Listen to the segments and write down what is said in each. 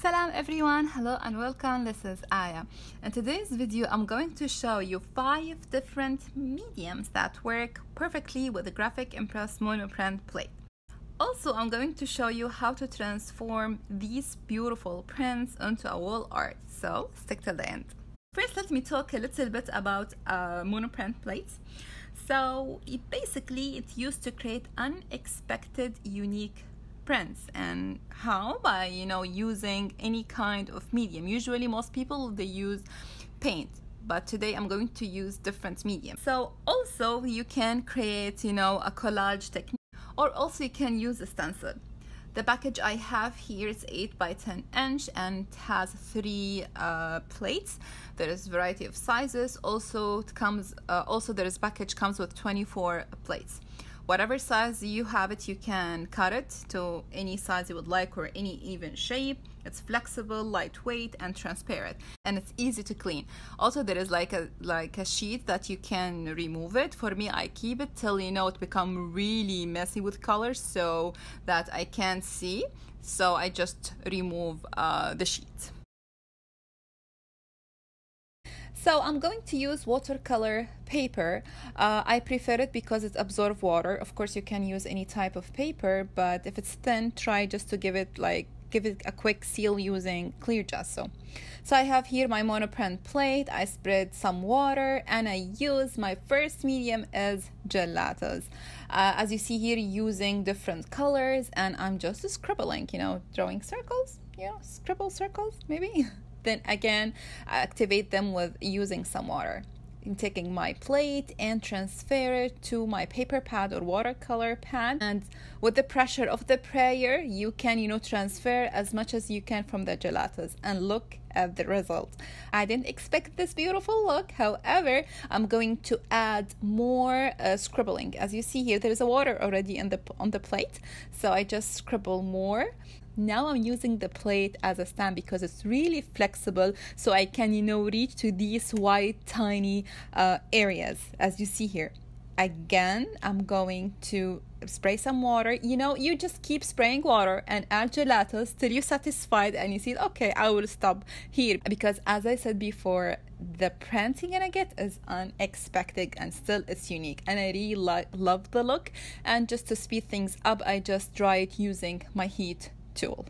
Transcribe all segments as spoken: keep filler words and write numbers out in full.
Salam everyone, hello and welcome. This is Aya. In today's video I'm going to show you five different mediums that work perfectly with the Grafix Monoprint Plate. Also, I'm going to show you how to transform these beautiful prints into a wall art, so stick till the end. First, let me talk a little bit about uh, Monoprint Plates. So it basically it's used to create unexpected, unique prints. And how? By, you know, using any kind of medium. Usually most people they use paint, but today I'm going to use different mediums. So also you can create, you know, a collage technique, or also you can use a stencil. The package I have here is eight by ten inch and it has three uh, plates. There is a variety of sizes. Also it comes uh, also there is package comes with twenty-four plates. Whatever size you have it, you can cut it to any size you would like or any even shape. It's flexible, lightweight, and transparent, and it's easy to clean. Also, there is like a like a sheet that you can remove it. For me, I keep it till, you know, it become really messy with colors so that I can't see. So I just remove uh, the sheet. So I'm going to use watercolor paper. Uh, I prefer it because it absorbs water. Of course, you can use any type of paper, but if it's thin, try just to give it like give it a quick seal using clear gesso. So I have here my monoprint plate. I spread some water and I use my first medium as Gelatos. Uh, as you see here, using different colors, and I'm just scribbling, you know, drawing circles, you know, scribble circles maybe. Then again, I activate them with using some water. I'm taking my plate and transfer it to my paper pad or watercolor pad. And with the pressure of the prayer, you can, you know, transfer as much as you can from the Gelatos. And look at the result. I didn't expect this beautiful look. However, I'm going to add more uh, scribbling. As you see here, there is a water already in the, on the plate. So I just scribble more. Now I'm using the plate as a stand because it's really flexible, so I can, you know, reach to these wide tiny uh, areas as you see here. Again, I'm going to spray some water. You know, you just keep spraying water and add Gelatos till you're satisfied and you see, okay, I will stop here, because as I said before, the print you're gonna get is unexpected and still it's unique, and I really lo love the look. And just to speed things up, I just dry it using my heat tool.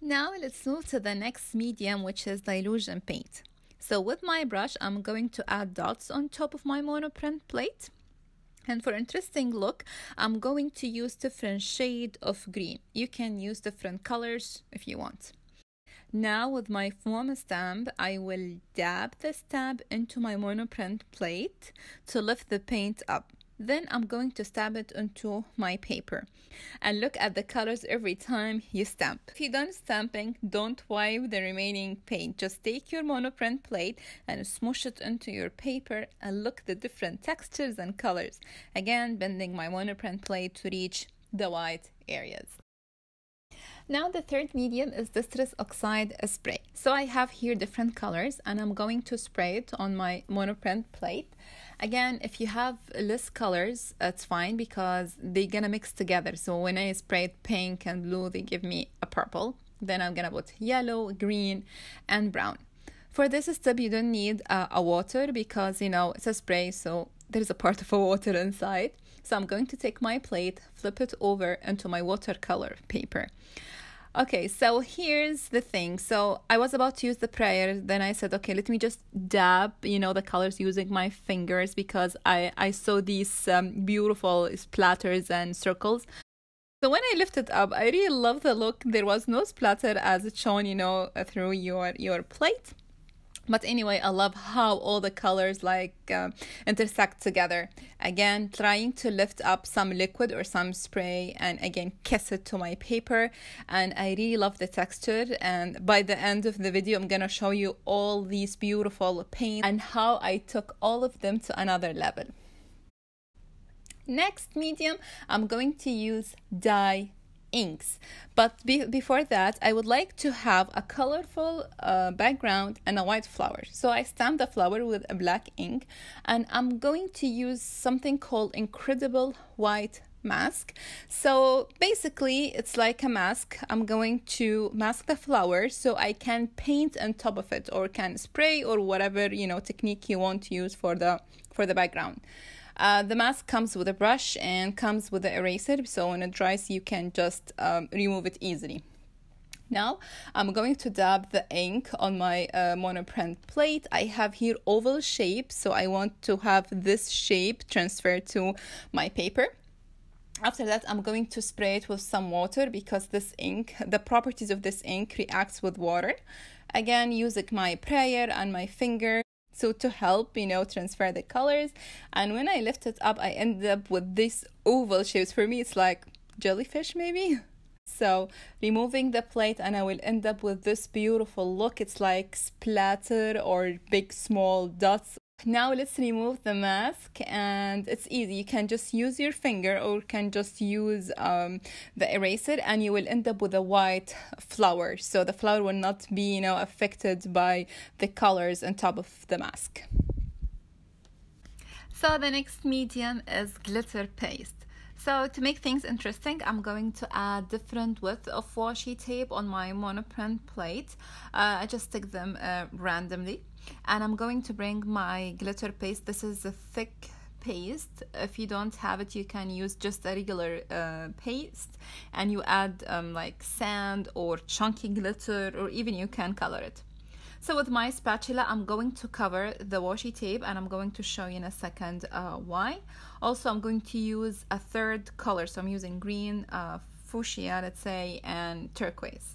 Now let's move to the next medium, which is dilution paint. So with my brush, I'm going to add dots on top of my monoprint plate. And for interesting look, I'm going to use different shade of green. You can use different colors if you want. Now with my foam stamp, I will dab the stamp into my monoprint plate to lift the paint up. Then I'm going to stamp it onto my paper. And look at the colors every time you stamp. If you're done stamping, don't wipe the remaining paint. Just take your monoprint plate and smoosh it into your paper and look at the different textures and colors. Again, bending my monoprint plate to reach the white areas. Now the third medium is Distress Oxide Spray. So I have here different colors and I'm going to spray it on my monoprint plate. Again, if you have less colors, it's fine because they're gonna mix together. So when I sprayed pink and blue, they give me a purple. Then I'm gonna put yellow, green, and brown. For this step, you don't need uh, a water because, you know, it's a spray, so there's a part of a water inside. So I'm going to take my plate, flip it over into my watercolor paper. Okay, so here's the thing. So I was about to use the prayer, then I said, okay, let me just dab, you know, the colors using my fingers because I, I saw these um, beautiful splatters and circles. So when I lifted up, I really love the look. There was no splatter as it's shown, you know, through your, your plate. But anyway, I love how all the colors like uh, intersect together. Again, trying to lift up some liquid or some spray and again, kiss it to my paper. And I really love the texture. And by the end of the video, I'm gonna show you all these beautiful paints and how I took all of them to another level. Next medium, I'm going to use dye inks, but be before that I would like to have a colorful uh, background and a white flower. So I stamped the flower with a black ink and I'm going to use something called Incredible White mask. So basically it's like a mask. I'm going to mask the flower so I can paint on top of it, or can spray, or whatever, you know, technique you want to use for the for the background. Uh, the mask comes with a brush and comes with an eraser, so when it dries you can just um, remove it easily. Now I'm going to dab the ink on my uh, monoprint plate. I have here oval shape, so I want to have this shape transferred to my paper. After that, I'm going to spray it with some water, because this ink, the properties of this ink reacts with water. Again, using my prayer and my finger so to help, you know, transfer the colors. And when I lift it up, I end up with these oval shapes. For me, it's like jellyfish maybe. So removing the plate, and I will end up with this beautiful look. It's like splatter or big small dots. Now let's remove the mask, and it's easy. You can just use your finger, or can just use um, the eraser, and you will end up with a white flower. So the flower will not be, you know, affected by the colors on top of the mask. So the next medium is glitter paste. So to make things interesting, I'm going to add different width of washi tape on my monoprint plate. Uh, I just stick them uh, randomly. And I'm going to bring my glitter paste. This is a thick paste. If you don't have it, you can use just a regular uh, paste, and you add um, like sand or chunky glitter, or even you can color it. So with my spatula, I'm going to cover the washi tape, and I'm going to show you in a second uh, why. Also, I'm going to use a third color, so I'm using green, uh, fuchsia, let's say, and turquoise.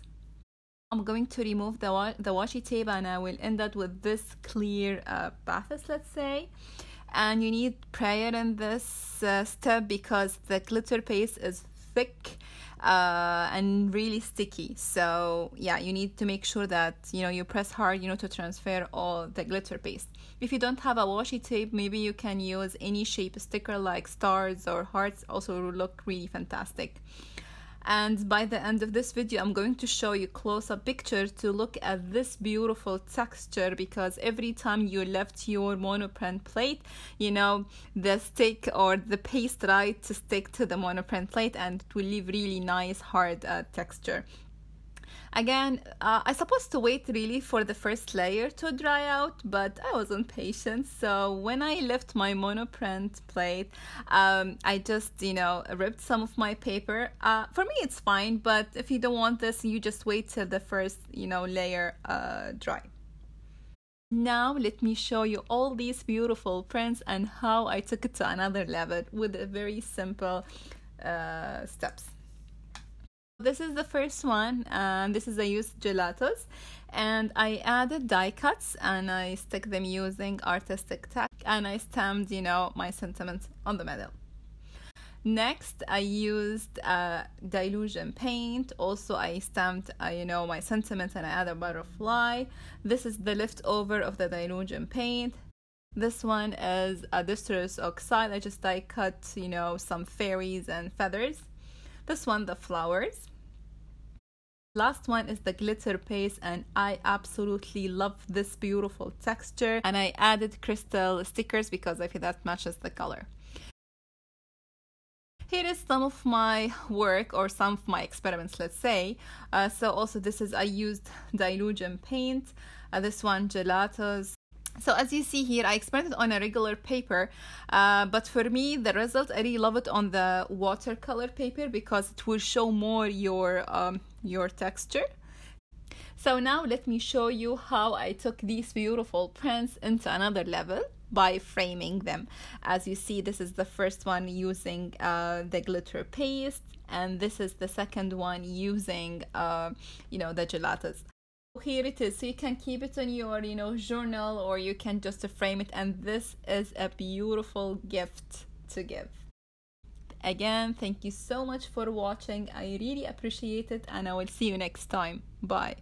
I'm going to remove the, wa the washi tape, and I will end up with this clear uh, bathos, let's say. And you need prayer in this uh, step, because the glitter paste is thick uh, and really sticky. So yeah, you need to make sure that, you know, you press hard, you know, to transfer all the glitter paste. If you don't have a washi tape, maybe you can use any shape sticker like stars or hearts. Also look really fantastic. And by the end of this video, I'm going to show you close-up picture to look at this beautiful texture, because every time you left your monoprint plate, you know, the stick or the paste right to stick to the monoprint plate, and it will leave really nice hard uh, texture. Again, uh, I supposed to wait really for the first layer to dry out, but I wasn't patient. So when I left my monoprint plate, um, I just, you know, ripped some of my paper. Uh, for me, it's fine, but if you don't want this, you just wait till the first, you know, layer uh, dry. Now let me show you all these beautiful prints and how I took it to another level with a very simple uh, steps. This is the first one, and this is I used Gelatos, and I added die cuts, and I stick them using Artistic Tech, and I stamped, you know, my sentiments on the medal. Next, I used uh, dilution paint. Also, I stamped, uh, you know, my sentiments, and I added a butterfly. This is the leftover of the dilution paint. This one is a Distress Oxide. I just die cut, you know, some fairies and feathers. This one, the flowers. Last one is the glitter paste, and I absolutely love this beautiful texture, and I added crystal stickers because I feel that matches the color. Here is some of my work, or some of my experiments, let's say. Uh, so also this is, I used dilution paint, uh, this one Gelatos. So as you see here, I experimented on a regular paper, uh, but for me, the result, I really love it on the watercolor paper, because it will show more your, um, your texture. So now let me show you how I took these beautiful prints into another level by framing them. As you see, this is the first one using uh, the glitter paste, and this is the second one using, uh, you know, the Gelatos. Here it is, so you can keep it on your, you know, journal, or you can just frame it, and this is a beautiful gift to give. Again, thank you so much for watching. I really appreciate it, and I will see you next time. Bye.